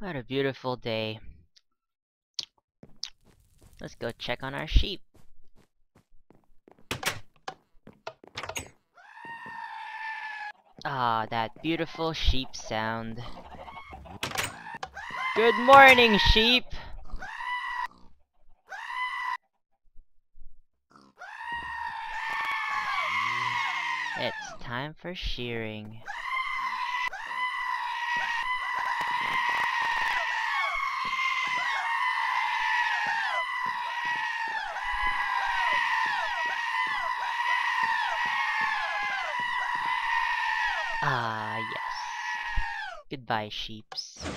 What a beautiful day. Let's go check on our sheep. Ah, that beautiful sheep sound. Good morning, sheep! It's time for shearing. Ah, yes. Goodbye, sheeps.